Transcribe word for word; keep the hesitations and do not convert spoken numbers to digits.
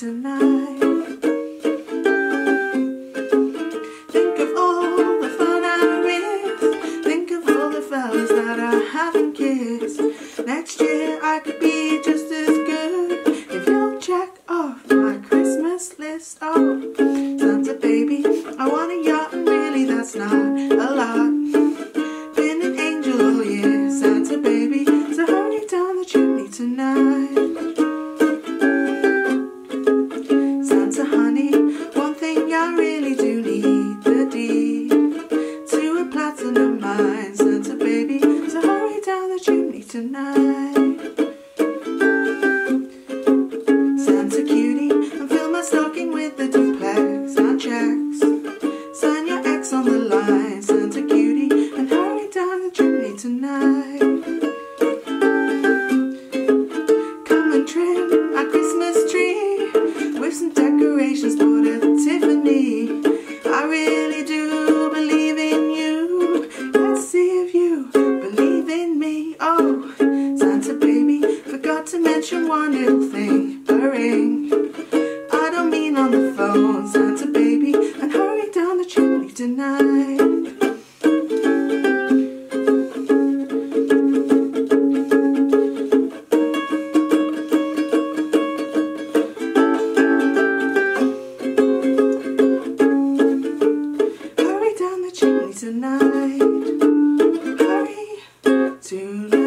tonight. Think of all the fun I'm with. Think of all the fellas that I haven't kissed. Next year I could be just as good if you'll check off my Christmas list. Oh, Santa baby, I want a yacht, and really that's not a lot. Been an angel all year, Santa baby, so hurry down the chimney tonight. I really do need the deed to a platinum mine, Santa baby, so hurry down the chimney tonight. Santa cutie, and fill my stocking with the duplex and checks. Sign your ex on the line, Santa cutie, and hurry down the chimney tonight. Come and trim our Christmas tree with some decorations bought at Tiffany. I really do believe in you. Let's see if you believe in me. Oh, Santa baby, forgot to mention one little thing, a ring. I don't mean on the phone, Santa baby, and hurry down the chimney tonight. Tonight, hurry to